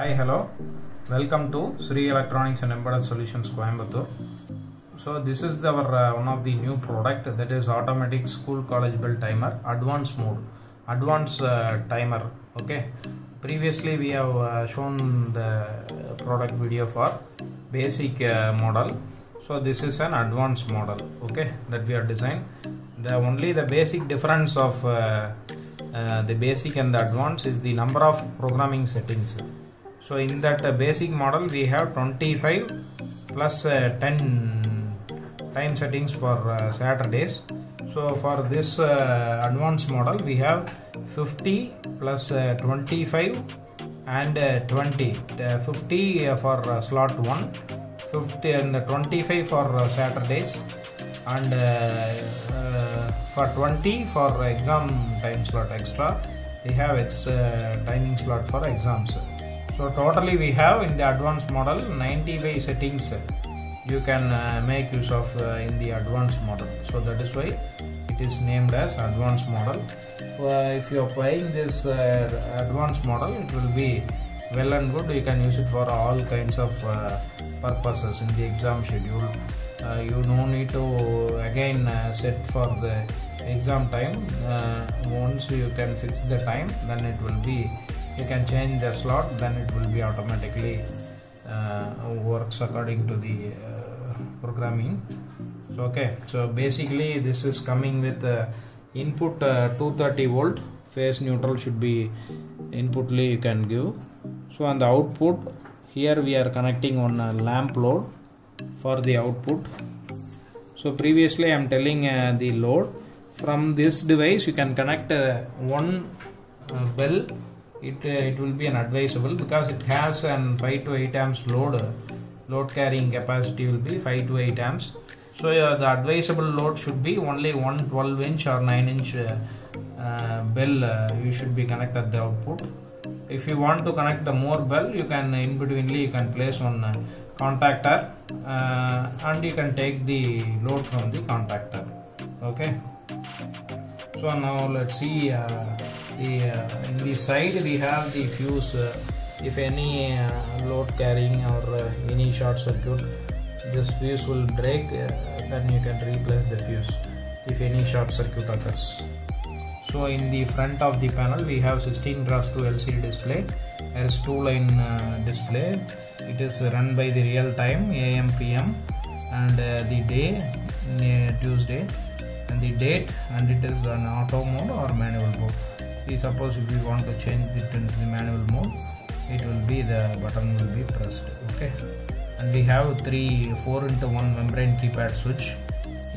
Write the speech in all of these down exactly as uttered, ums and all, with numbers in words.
Hi, hello. Welcome to Sri Electronics and Embedded Solutions, Coimbatore. So this is the, our uh, one of the new product, that is automatic school college bell timer, advanced mode, advanced uh, timer. Okay. Previously we have uh, shown the product video for basic uh, model. So this is an advanced model. Okay, that we have designed. The only the basic difference of uh, uh, the basic and the advanced is the number of programming settings. So in that uh, basic model we have twenty-five plus uh, ten time settings for uh, Saturdays. So for this uh, advanced model we have fifty plus uh, twenty-five and uh, twenty. Uh, fifty uh, for uh, slot one, fifty and uh, twenty-five for uh, Saturdays, and uh, uh, for twenty for exam time slot extra. We have extra timing slot for exams. So totally we have in the advanced model ninety-five settings you can uh, make use of uh, in the advanced model. So that is why it is named as advanced model. So, uh, if you are playing this uh, advanced model, it will be well and good. You can use it for all kinds of uh, purposes in the exam schedule. Uh, you no need to again uh, set for the exam time. Uh, once you can fix the time, then it will be, you can change the slot, then it will be automatically uh, works according to the uh, programming. So okay, so basically this is coming with uh, input uh, two thirty volt, phase neutral should be inputly you can give. So on the output, here we are connecting on a lamp load for the output. So previously I am telling uh, the load from this device you can connect uh, one uh, bell. It, uh, it will be an advisable because it has an five to eight amps load. Load carrying capacity will be five to eight amps. So uh, the advisable load should be only one twelve inch or nine inch uh, uh, bell uh, you should be connected at the output. If you want to connect the more bell, you can in betweenly you can place on uh, contactor uh, and you can take the load from the contactor. Okay. So now let's see. Uh, The, uh, in the side we have the fuse. Uh, if any uh, load carrying or uh, any short circuit, this fuse will break, uh, then you can replace the fuse if any short circuit occurs. So in the front of the panel we have sixteen cross two L C D display. There is two line uh, display. It is run by the real time A M P M and uh, the day, uh, Tuesday, and the date, and it is an auto mode or manual mode. Suppose if you want to change it into the manual mode, it will be, the button will be pressed. Okay, and we have three four into one membrane keypad switch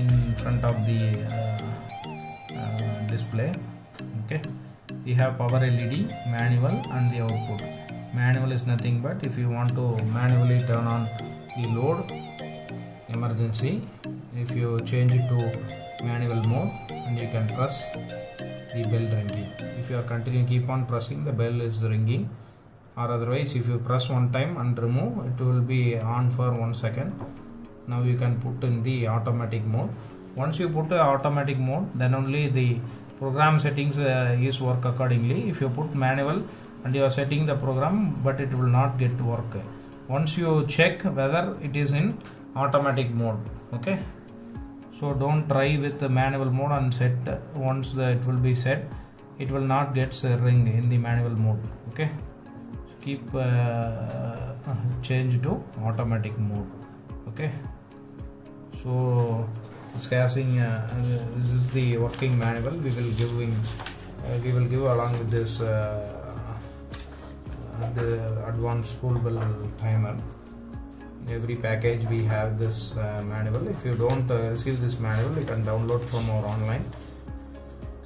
in front of the uh, uh, display. Okay, we have power L E D, manual, and the output. Manual is nothing but if you want to manually turn on the load emergency, if you change it to manual mode, and you can press the bell ringing. If you are continuing, keep on pressing, the bell is ringing, or otherwise if you press one time and remove, it will be on for one second. Now you can put in the automatic mode. Once you put the automatic mode, then only the program settings uh, is work accordingly. If you put manual and you are setting the program, but it will not get to work once you check whether it is in automatic mode. Okay, so don't try with the manual mode and set. Once the, it will be set, it will not get a ring in the manual mode. Okay, so keep uh, change to automatic mode. Okay, so discussing uh, this is the working manual we will giving uh, we will give along with this uh, the advanced school bell timer. Every package we have this uh, manual. If you don't uh, receive this manual, you can download from our online,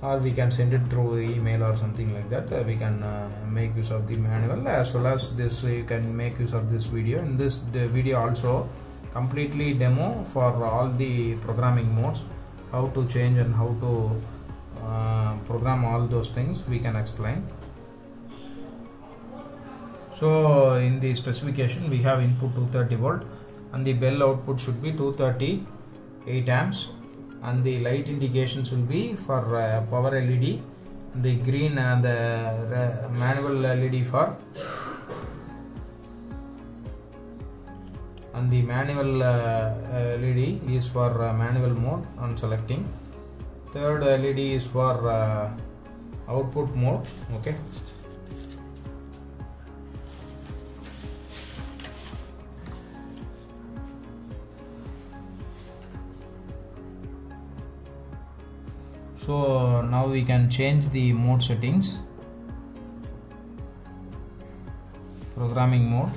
or we can send it through email or something like that. Uh, we can uh, make use of the manual as well as this. Uh, you can make use of this video. In this the video also completely demo for all the programming modes, how to change and how to uh, program all those things we can explain. So in the specification we have input two thirty volt, and the bell output should be two thirty-eight amps, and the light indications will be for uh, power L E D, and the green and the manual L E D for and the manual uh, L E D is for uh, manual mode on selecting. Third L E D is for uh, output mode. Okay. So now we can change the mode settings. Programming mode.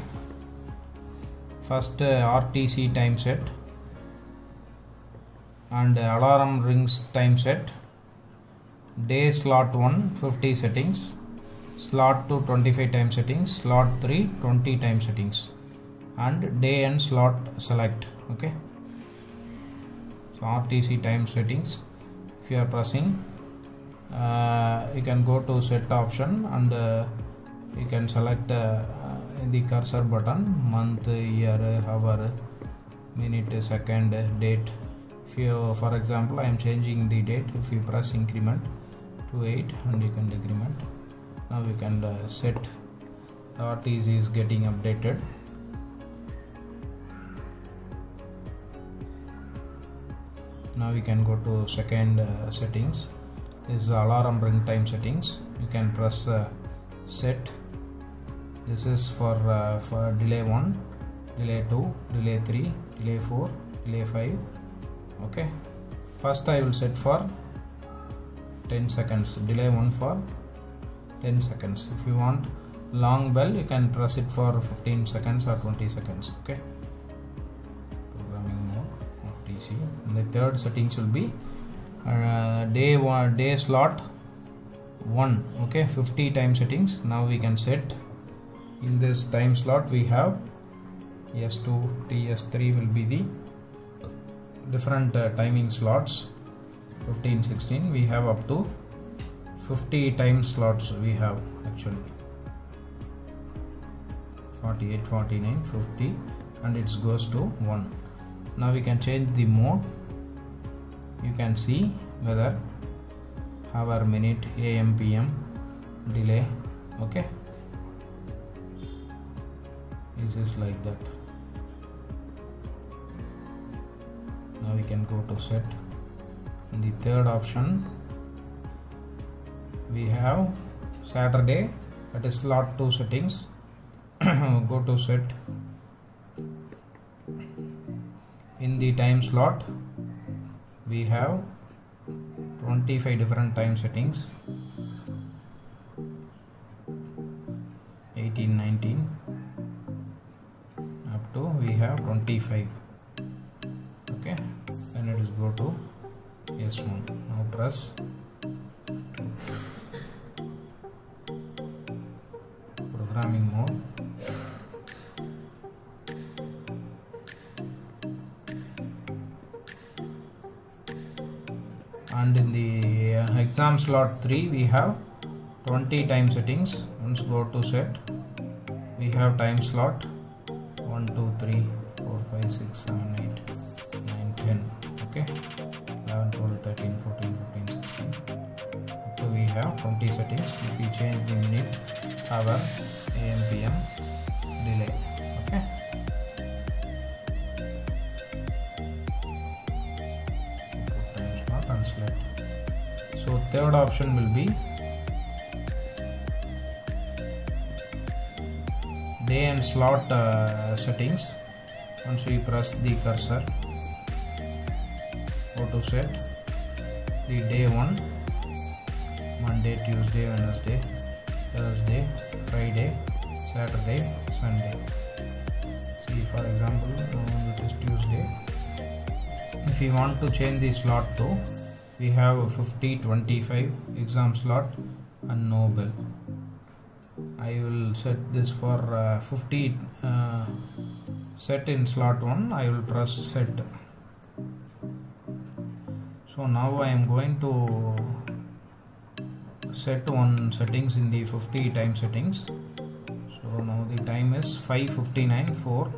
First uh, R T C time set and uh, alarm rings time set. Day slot one fifty settings. Slot two twenty-five time settings. Slot three twenty time settings. And day and slot select. Okay. So R T C time settings. If you are pressing, uh, you can go to set option and uh, you can select uh, the cursor button, month, year, hour, minute, second, date. If you, for example, I am changing the date. If you press increment to eight and you can decrement. Now you can uh, set R T C is getting updated. Now we can go to second uh, settings. This is alarm ring time settings. You can press uh, set. This is for, uh, for delay one, delay two, delay three, delay four, delay five. Okay. First I will set for ten seconds. Delay one for ten seconds. If you want long bell, you can press it for fifteen seconds or twenty seconds. Okay. And the third settings will be uh, day one, day slot one. Okay, fifty time settings. Now we can set in this time slot. We have S two, T S three will be the different uh, timing slots. fifteen, sixteen. We have up to fifty time slots. We have actually forty-eight, forty-nine, fifty, and it goes to one. Now we can change the mode. You can see whether hour, minute, A M, P M, delay. Okay, this is like that. Now we can go to set. In the third option we have Saturday, that is slot two settings. Go to set. In the time slot we have twenty-five different time settings, eighteen, nineteen, up to we have twenty-five. Okay, then it is go to S one. Now press. Programming mode. And in the uh, exam slot three we have twenty time settings. Once go to set, we have time slot one, two, three, four, five, six, seven, eight, nine, ten, okay, eleven, twelve, thirteen, fourteen, fifteen, sixteen, up to we have twenty settings. If we change the minute, hour, A M, P M, delay. Okay, so third option will be day and slot uh, settings. Once we press the cursor, go to set the day one, Monday, Tuesday, Wednesday, Thursday, Friday, Saturday, Sunday. See, for example, it is Tuesday. If you want to change the slot to, we have fifty, twenty-five, exam slot and no bell. I will set this for uh, fifty. Uh, set in slot one, I will press set. So now I am going to set one settings in the fifty time settings. So now the time is five fifty-nine, four.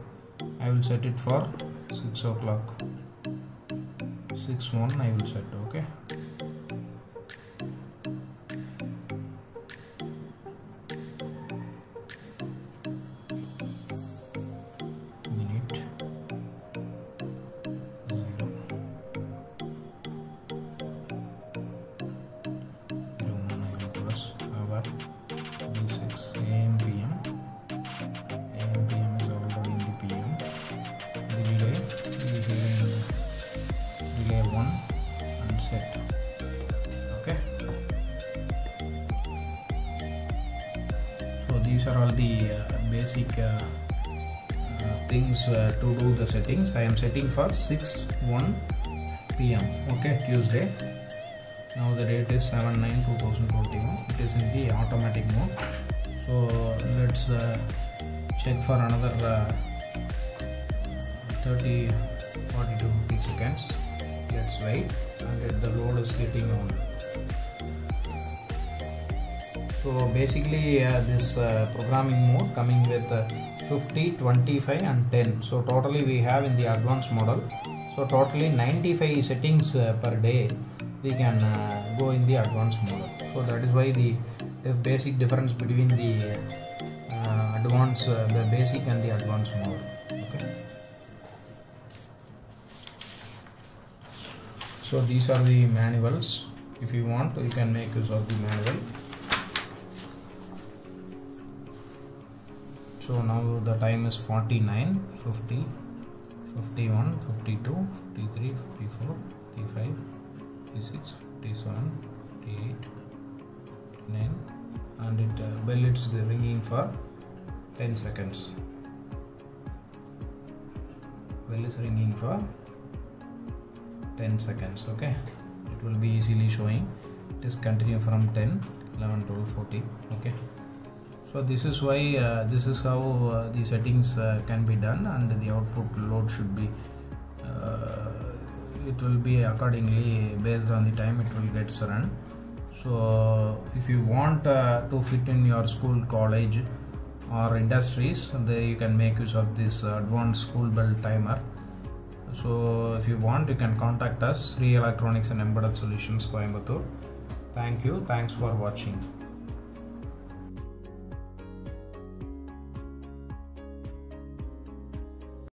I will set it for six o'clock. six one I will set. Okay, minute, power D six A M P M. A M P M is already in the P M. The delay, we will delay one and set. Okay. So these are all the uh, basic uh, uh, things uh, to do the settings. I am setting for six one P M Okay, Tuesday. Now the date is seven nine two thousand twenty-one. It is in the automatic mode. So let's uh, check for another uh, thirty forty to fifty seconds. Let's wait until the load is getting on. So basically uh, this uh, programming mode coming with uh, fifty, twenty-five and ten. So totally we have in the advanced model. So totally ninety-five settings uh, per day. We can uh, go in the advanced model. So that is why the, the basic difference between the uh, advanced, uh, the basic and the advanced model. Okay. So these are the manuals. If you want, you can make use of the manual. So now the time is forty-nine, fifty, fifty-one, fifty-two, fifty-three, fifty-four, fifty-five, fifty-six, fifty-seven, fifty-eight, fifty-nine, and it uh, bell it's ringing for ten seconds. Bell is ringing for ten seconds. Okay, it will be easily showing. It is continue from ten, eleven, twelve, fourteen. Okay, so this is why uh, this is how uh, the settings uh, can be done, and the output load should be. Uh, it will be accordingly based on the time it will get run. So if you want uh, to fit in your school, college or industries, there you can make use of this advanced school bell timer. So if you want, you can contact us, Sri Electronics and Embedded Solutions, Coimbatore. Thank you. Thanks for watching.